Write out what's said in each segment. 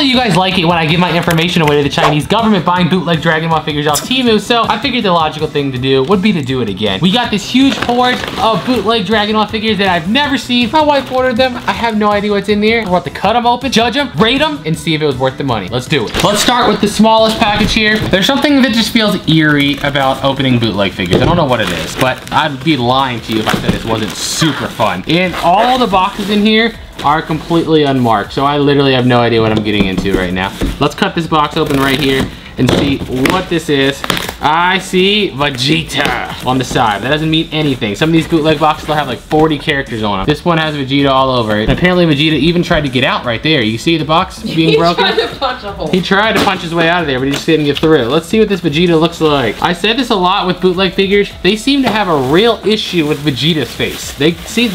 Apparently you guys like it when I give my information away to the Chinese government buying bootleg Dragon Ball figures off Temu, so I figured the logical thing to do would be to do it again. We got this huge horde of bootleg Dragon Ball figures that I've never seen. My wife ordered them. I have no idea what's in there. We're about to cut them open, judge them, rate them, and see if it was worth the money. Let's do it. Let's start with the smallest package here. There's something that just feels eerie about opening bootleg figures. I don't know what it is, but I'd be lying to you if I said this wasn't super fun. And all the boxes in here are completely unmarked, so I literally have no idea what I'm getting into right now. Let's cut this box open right here and see what this is. I see Vegeta on the side. That doesn't mean anything. Some of these bootleg boxes will have like 40 characters on them. This one has Vegeta all over it. And apparently Vegeta even tried to get out right there. You see the box being broken? He tried to punch a hole. He tried to punch his way out of there, but he just didn't get through. Let's see what this Vegeta looks like. I said this a lot with bootleg figures. They seem to have a real issue with Vegeta's face. They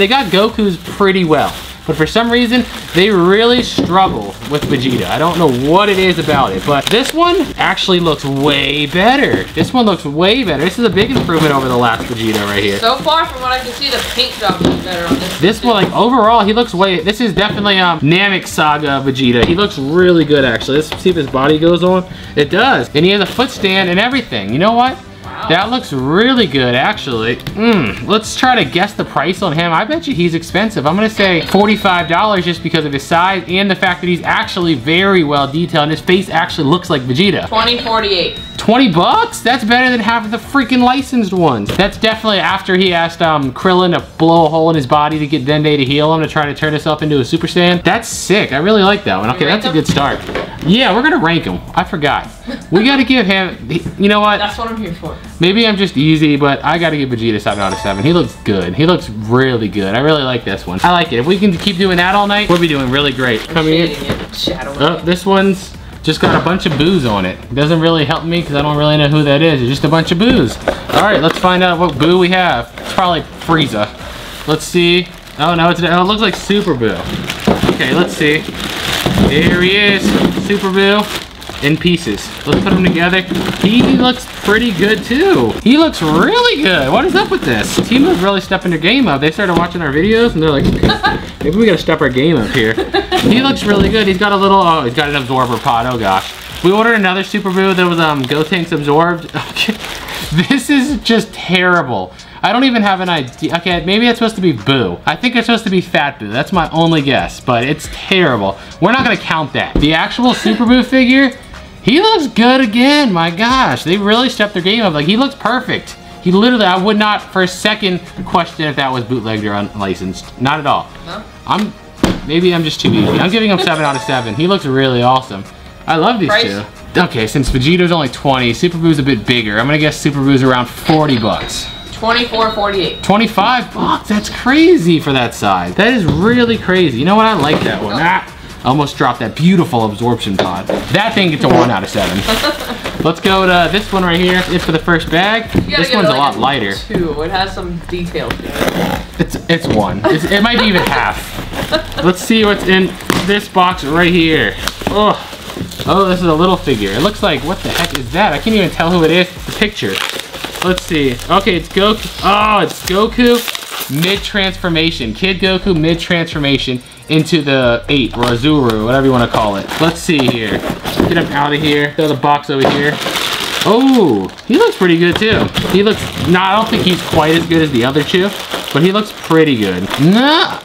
got Goku's pretty well, but for some reason, they really struggle with Vegeta. I don't know what it is about it, but this one actually looks way better. This one looks way better. This is a big improvement over the last Vegeta right here. So far, from what I can see, the paint job looks better on this. This one, like, overall, he looks way, this is definitely Namek Saga Vegeta. He looks really good, actually. Let's see if his body goes on. It does, and he has a foot stand and everything. You know what? That looks really good, actually. Let's try to guess the price on him. I bet you he's expensive. I'm gonna say $45 just because of his size and the fact that he's actually very well detailed and his face actually looks like Vegeta. $20.48. 20 bucks? That's better than half of the freaking licensed ones. That's definitely after he asked Krillin to blow a hole in his body to get Dende to heal him to try to turn himself into a Super Saiyan. That's sick. I really like that one. Okay, that's a good start. Yeah, we're gonna rank him. I forgot. We gotta give him, you know what? That's what I'm here for. Maybe I'm just easy, but I gotta give Vegeta 7 out of 7. He looks good. He looks really good. I really like this one. I like it. If we can keep doing that all night, we'll be doing really great. Coming in. Oh, this one's just got a bunch of boos on it. It doesn't really help me because I don't really know who that is. It's just a bunch of boos. All right, let's find out what boo we have. It's probably Frieza. Let's see. Oh no, it looks like Super Boo. Okay, let's see. There he is, Super Boo. In pieces. Let's put them together. He looks pretty good too. He looks really good. What is up with this? Temu's really stepping their game up. They started watching our videos and they're like, maybe we gotta step our game up here. He looks really good. He's got a little, oh, he's got an absorber pod. Oh gosh. We ordered another Super Buu that was Gotenks absorbed. Okay. This is just terrible. I don't even have an idea. Okay, maybe it's supposed to be Boo. I think it's supposed to be Fat Buu. That's my only guess, but it's terrible. We're not gonna count that. The actual Super Buu figure, he looks good again, my gosh. They really stepped their game up. Like, he looks perfect. He literally, I would not for a second question if that was bootlegged or unlicensed. Not at all. No? Maybe I'm just too easy. I'm giving him 7 out of 7. He looks really awesome. I love these two. Okay, since Vegeta's only 20, Super Boo's a bit bigger. I'm gonna guess Super Boo's around 40 bucks. 24.48. 25 bucks, that's crazy for that size. That is really crazy. You know what, I like that one. Ah. I almost dropped that beautiful absorption pod. That thing gets a 1 out of 7. Let's go to this one right here. It's for the first bag. This one's like a lot lighter. Two. It has some detail to it. It's one. It might be even half. Let's see what's in this box right here. Oh, this is a little figure. It looks like, what the heck is that? I can't even tell who it is. The picture. Let's see. Okay, it's Goku. Oh, it's Goku mid-transformation. Kid Goku mid-transformation into the 8, or Oozaru, whatever you want to call it. Let's see here. Get him out of here. Throw the box over here. Oh, he looks pretty good too. He looks, I don't think he's quite as good as the other two, but he looks pretty good. Nah,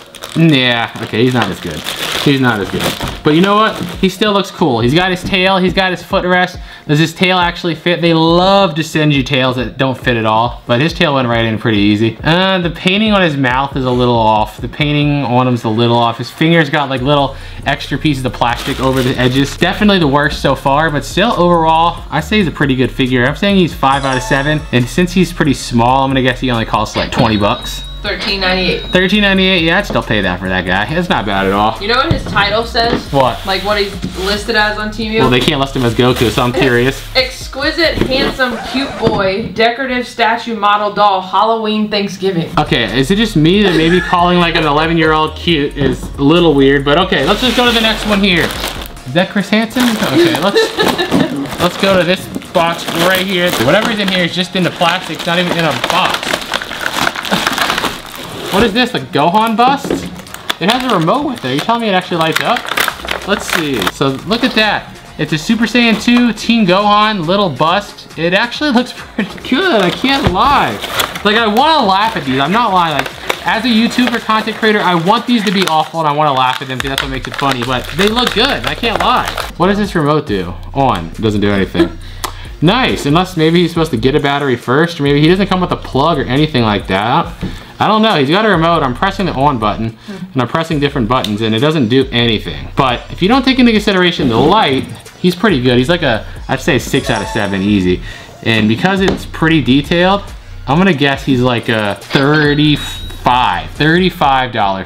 okay, he's not as good. He's not as good. But you know what? He still looks cool. He's got his tail, he's got his footrest. Does his tail actually fit? They love to send you tails that don't fit at all, but his tail went right in pretty easy. The painting on his mouth is a little off. The painting on him's a little off. His fingers got like little extra pieces of plastic over the edges. Definitely the worst so far, but still overall, I say he's a pretty good figure. I'm saying he's 5 out of 7. And since he's pretty small, I'm gonna guess he only costs like 20 bucks. $13.98. $13.98, yeah, I'd still pay that for that guy. It's not bad at all. You know what his title says? What? Like what he's listed as on TV? Well, they can't list him as Goku, so I'm curious. Exquisite, handsome, cute boy, decorative statue, model doll, Halloween, Thanksgiving. Okay, is it just me that maybe calling like an 11-year-old cute is a little weird, but okay, let's just go to the next one here. Is that Chris Hansen? Okay, let's let's go to this box right here. Whatever's in here is just in the plastic, it's not even in a box. What is this, a Gohan bust? It has a remote with it. Are you telling me it actually lights up? Let's see. So look at that. It's a Super Saiyan 2 Teen Gohan little bust. It actually looks pretty good. I can't lie. Like, I want to laugh at these. I'm not lying. Like, as a YouTuber content creator, I want these to be awful and I want to laugh at them because that's what makes it funny. But they look good. I can't lie. What does this remote do? On. It doesn't do anything. Nice. Unless maybe he's supposed to get a battery first, or maybe he doesn't come with a plug or anything like that. I don't know. He's got a remote. I'm pressing the on button and I'm pressing different buttons and it doesn't do anything. But if you don't take into consideration the light, he's pretty good. He's like a, I'd say 6 out of 7 easy. And because it's pretty detailed, I'm gonna guess he's like a $35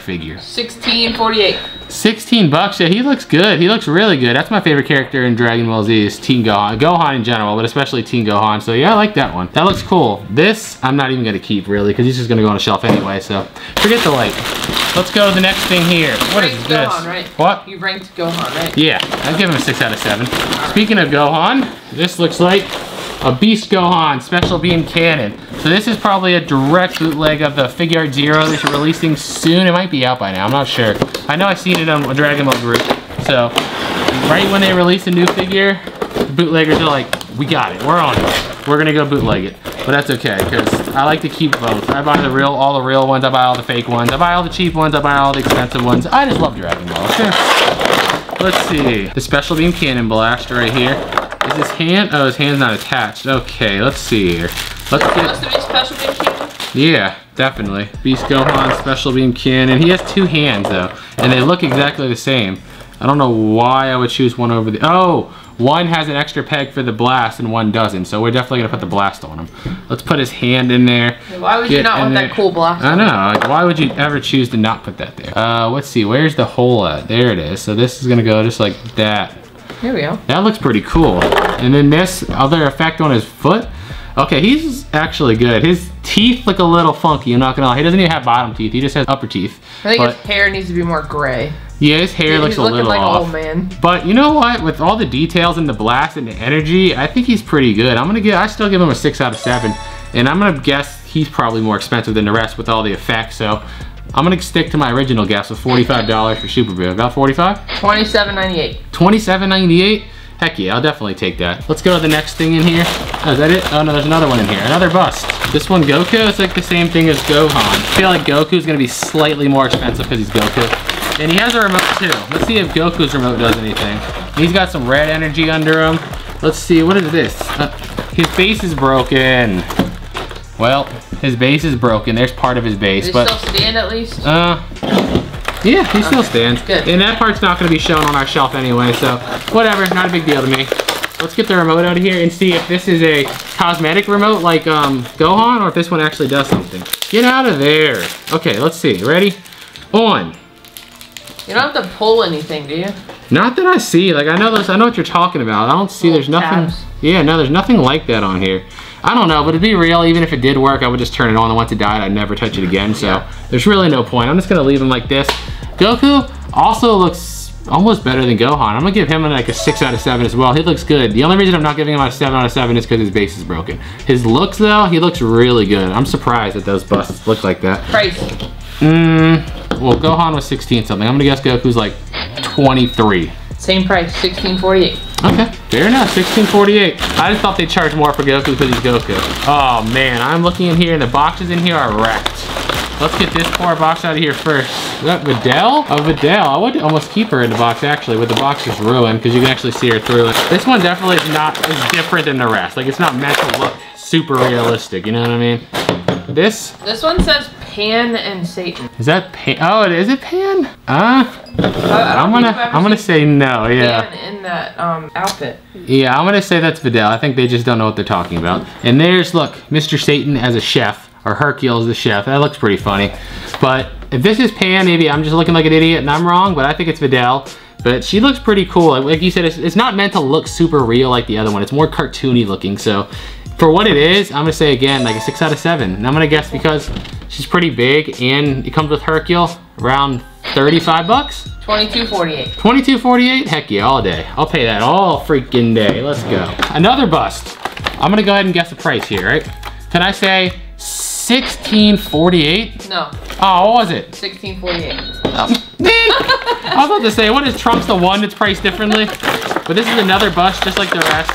figure. $16.48. 16 bucks, yeah, he looks good. He looks really good. That's my favorite character in Dragon Ball Z is Teen Gohan. Gohan in general, but especially Teen Gohan. So yeah, I like that one. That looks cool. This, I'm not even gonna keep really, because he's just gonna go on a shelf anyway, so forget the light. Let's go to the next thing here. What is this? Gohan, right? What? You ranked Gohan, right? Yeah, I'd give him a 6 out of 7. Speaking of Gohan, this looks like a Beast Gohan Special Beam Cannon. So this is probably a direct bootleg of the Figuarts Zero that's releasing soon. It might be out by now, I'm not sure. I know I've seen it on a Dragon Ball group. So right when they release a new figure, the bootleggers are like, we got it, we're on it. We're gonna go bootleg it. But that's okay, because I like to keep both. I buy the real, all the real ones, I buy all the fake ones, I buy all the cheap ones, I buy all the expensive ones. I just love Dragon Ball, okay? Let's see, the Special Beam Cannon blast right here. Is his hand? Oh, his hand's not attached. Okay, let's see here. Let's get... Special Beam Cannon? Yeah, definitely. Beast Gohan Special Beam Cannon. He has 2 hands though, and they look exactly the same. I don't know why I would choose one over the... Oh, one has an extra peg for the blast and one doesn't, so we're definitely gonna put the blast on him. Let's put his hand in there. Why would you not want that cool blast? I know, like, why would you ever choose to not put that there? Let's see, where's the hole at? There it is. So this is gonna go just like that. Here we go. That looks pretty cool. And then this other effect on his foot. Okay, he's actually good. His teeth look a little funky, I'm not gonna lie. He doesn't even have bottom teeth, he just has upper teeth. I think his hair needs to be more gray. Yeah, his hair looks a little like off. He's looking like an old man. But you know what? With all the details and the blast and the energy, I think he's pretty good. I'm gonna give, I still give him a 6 out of 7. And I'm gonna guess he's probably more expensive than the rest with all the effects, so I'm gonna stick to my original guess of $45 for Super Buu. About 45? $27.98. $27.98? Heck yeah, I'll definitely take that. Let's go to the next thing in here. Oh, is that it? Oh no, there's another one in here. Another bust. This one, Goku, it's like the same thing as Gohan. I feel like Goku's gonna be slightly more expensive because he's Goku. And he has a remote too. Let's see if Goku's remote does anything. He's got some red energy under him. Let's see, what is this? His base is broken. Well, his base is broken. There's part of his base, but... Does he still stand at least? Yeah, he still stands. Good. And that part's not going to be shown on our shelf anyway, so whatever, not a big deal to me. Let's get the remote out of here and see if this is a cosmetic remote like Gohan, or if this one actually does something. Get out of there. Okay, let's see. Ready? On. You don't have to pull anything, do you? Not that I see. Like, I know those, I know what you're talking about. I don't see, there's nothing... Tabs. Yeah, no, there's nothing like that on here. I don't know, but to be real, even if it did work, I would just turn it on, and once it died, I'd never touch it again, so there's really no point. I'm just gonna leave him like this. Goku also looks almost better than Gohan. I'm gonna give him like a 6 out of 7 as well. He looks good. The only reason I'm not giving him a 7 out of 7 is because his base is broken. His looks though, he looks really good. I'm surprised that those busts look like that. Price. Well, Gohan was 16 something. I'm gonna guess Goku's like 23. Same price, $16.48. Okay, fair enough, $16.48. I just thought they charged more for Goku because he's Goku. Oh man, I'm looking in here and the boxes in here are wrecked. Let's get this poor box out of here first. Is that Videl? Oh, Videl. I would almost keep her in the box actually, but the box is ruined because you can actually see her through it. This one definitely is not, is different than the rest. Like, it's not meant to look super realistic, you know what I mean? This one says Pan and Satan. Is that Pan? Oh, is it Pan? I'm gonna say no. Yeah. Pan in that outfit. Yeah, I'm gonna say that's Videl. I think they just don't know what they're talking about. And there's, look, Mr. Satan as a chef, or Hercule as the chef. That looks pretty funny. But if this is Pan, maybe I'm just looking like an idiot and I'm wrong. But I think it's Videl. But she looks pretty cool. Like you said, it's not meant to look super real like the other one. It's more cartoony looking. So for what it is, I'm gonna say again like a 6 out of 7. And I'm gonna guess because she's pretty big and it comes with Hercule, around 35 bucks? $22.48. $22.48? Heck yeah, all day. I'll pay that all freaking day. Let's go. Another bust. I'm gonna go ahead and guess the price here, right? Can I say $16.48? No. Oh, what was it? $16.48. Oh, man, I was about to say, what is Trunks the one that's priced differently? But this is another bus, just like the rest.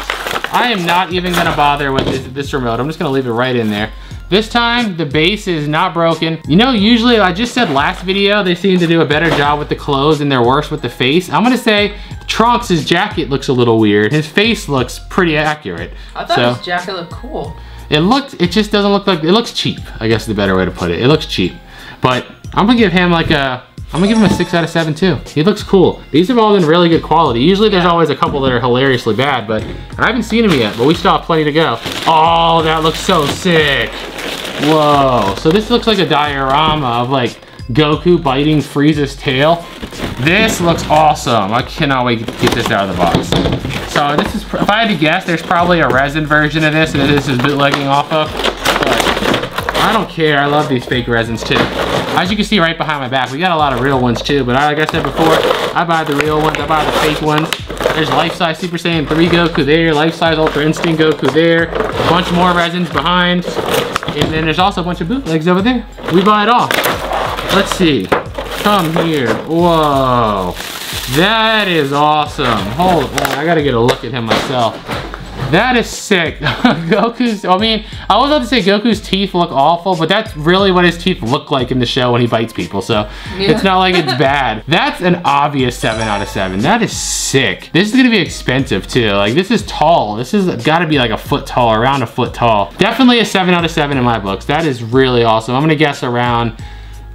I am not even gonna bother with this remote. I'm just gonna leave it right in there. This time, the base is not broken. You know, usually, I just said last video, they seem to do a better job with the clothes and they're worse with the face. I'm gonna say Trunks' jacket looks a little weird. His face looks pretty accurate. I thought his jacket looked cool. It just doesn't look like, it looks cheap, I guess is the better way to put it. It looks cheap. But I'm gonna give him like a, I'm gonna give him a 6 out of 7 too. He looks cool. These have all been really good quality. Usually there's always a couple that are hilariously bad, but I haven't seen them yet, but we still have plenty to go. Oh, that looks so sick. Whoa. So this looks like a diorama of like Goku biting Frieza's tail. This looks awesome. I cannot wait to get this out of the box. So this is, if I had to guess, there's probably a resin version of this and this is bootlegging off of. But I don't care, I love these fake resins too. As you can see right behind my back, we got a lot of real ones too, but like I said before, I buy the real ones, I buy the fake ones. There's life-size Super Saiyan 3 Goku there, life-size Ultra Instinct Goku there, a bunch more resins behind, and then there's also a bunch of bootlegs over there. We buy it all. Let's see. Come here. Whoa. That is awesome. Hold on, I gotta get a look at him myself. That is sick. Goku's, I mean, I was about to say Goku's teeth look awful, but that's really what his teeth look like in the show when he bites people, so it's not like it's bad. That's an obvious 7 out of 7. That is sick. This is gonna be expensive too. Like, this is tall. This has gotta be like a foot tall, around a foot tall. Definitely a 7 out of 7 in my books. That is really awesome. I'm gonna guess around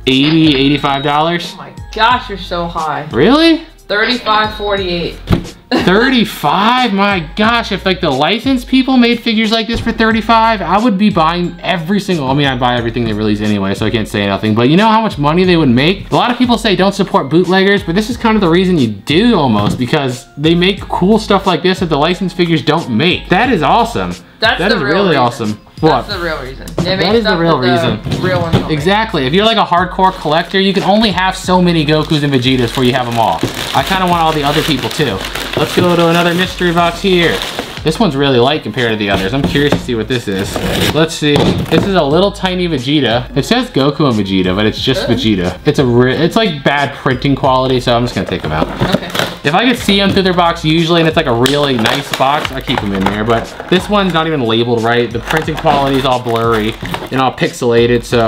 $80, $85. Oh my gosh, you're so high. Really? $35.48. 35? My gosh, if like the licensed people made figures like this for 35, I would be buying every single, I mean, I buy everything they release anyway, so I can't say nothing, but you know how much money they would make? A lot of people say don't support bootleggers, but this is kind of the reason you do almost, because they make cool stuff like this that the licensed figures don't make. That is awesome. That's really awesome. What? That's the real reason. That is the real reason. Real ones exactly. If you're like a hardcore collector, you can only have so many Gokus and Vegetas before you have them all. I kind of want all the other people too. Let's go to another mystery box here. This one's really light compared to the others. I'm curious to see what this is. Let's see. This is a little tiny Vegeta. It says Goku and Vegeta, but it's just Vegeta. It's like bad printing quality, so I'm just gonna take them out. Okay. If I could see them through their box usually, and it's like a really nice box, I keep them in there, but this one's not even labeled right. The printing quality is all blurry and all pixelated, so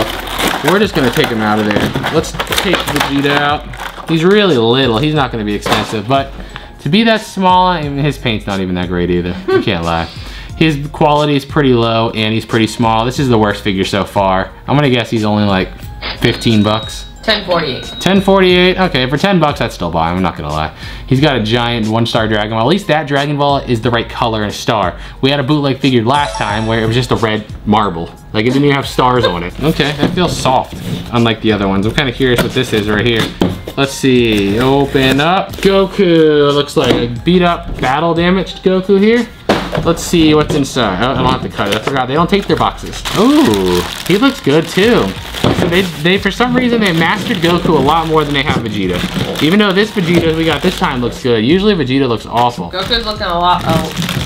we're just gonna take them out of there. Let's take Vegeta out. He's really little, he's not gonna be expensive, but to be that small, I mean, his paint's not even that great either, you can't lie. His quality is pretty low and he's pretty small. This is the worst figure so far. I'm gonna guess he's only like 15 bucks. 1048. 1048, okay, for 10 bucks I'd still buy him, I'm not gonna lie. He's got a giant 1-star Dragon Ball. At least that Dragon Ball is the right color and a star. We had a bootleg figure last time where it was just a red marble. Like, it didn't even have stars on it. Okay, that feels soft, unlike the other ones. I'm kind of curious what this is right here. Let's see, open up. Goku, looks like a beat up, battle damaged Goku here. Let's see what's inside. Oh, I don't have to cut it. I forgot they don't take their boxes. Ooh, he looks good too. So they for some reason, they mastered Goku a lot more than they have Vegeta. Even though this Vegeta we got this time looks good. Usually Vegeta looks awful. Goku's looking a lot,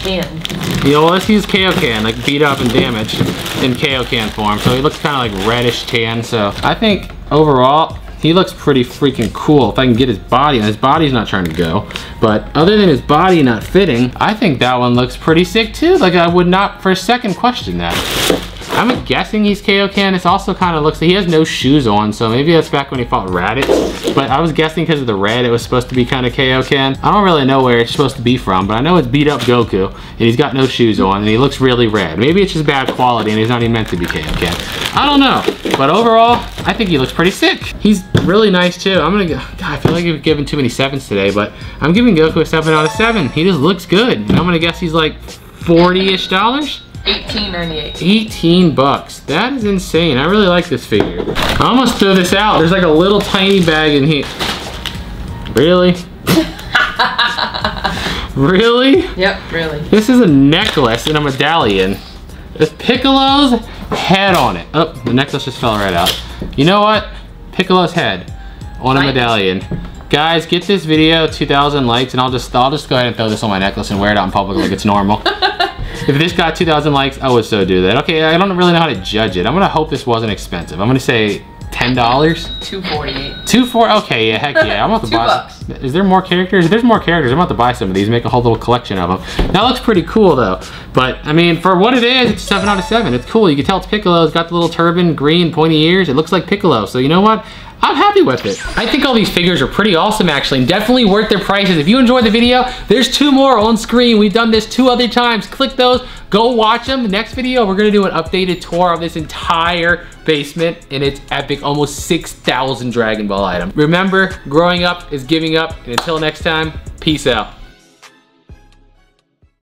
you know, let's use Kaio-ken, like beat up and damaged in Kaio-ken form. So he looks kind of like reddish tan. So I think overall, he looks pretty freaking cool. If I can get his body, and his body's not trying to go, but other than his body not fitting, I think that one looks pretty sick too. Like, I would not for a second question that. I'm guessing he's Kaio-ken. It's also kind of looks like he has no shoes on, so maybe that's back when he fought Raditz. But I was guessing because of the red, it was supposed to be kind of Kaio-ken. I don't really know where it's supposed to be from, but I know it's beat up Goku, and he's got no shoes on, and he looks really red. Maybe it's just bad quality, and he's not even meant to be Kaio-ken. I don't know, but overall, I think he looks pretty sick. He's really nice too. I'm gonna go, God, I feel like I've given too many 7s today, but I'm giving Goku a 7 out of 7. He just looks good. And I'm gonna guess he's like $40-ish. $18.98. 18 bucks. That is insane. I really like this figure. I almost threw this out. There's like a little tiny bag in here. Really? Really? Yep, really. This is a necklace and a medallion. It's Piccolo's head on it. Oh, the necklace just fell right out. You know what? Piccolo's head on a medallion. Guys, get this video 2,000 likes and I'll just go ahead and throw this on my necklace and wear it out in public like it's normal. If this got 2,000 likes, I would so do that. Okay, I don't really know how to judge it. I'm gonna hope this wasn't expensive. I'm gonna say $10? $2.48. $2.48. Okay, yeah, heck yeah. I'm about to buy. $2. Is there more characters? There's more characters. I'm about to buy some of these. Make a whole little collection of them. That looks pretty cool though. But I mean, for what it is, it's 7 out of 7. It's cool. You can tell it's Piccolo. It's got the little turban, green, pointy ears. It looks like Piccolo. So you know what? I'm happy with it. I think all these figures are pretty awesome actually, and definitely worth their prices. If you enjoyed the video, there's 2 more on screen. We've done this 2 other times. Click those, go watch them. The next video, we're gonna do an updated tour of this entire basement, and it's epic, almost 6,000 Dragon Ball items. Remember, growing up is giving up, and until next time, peace out.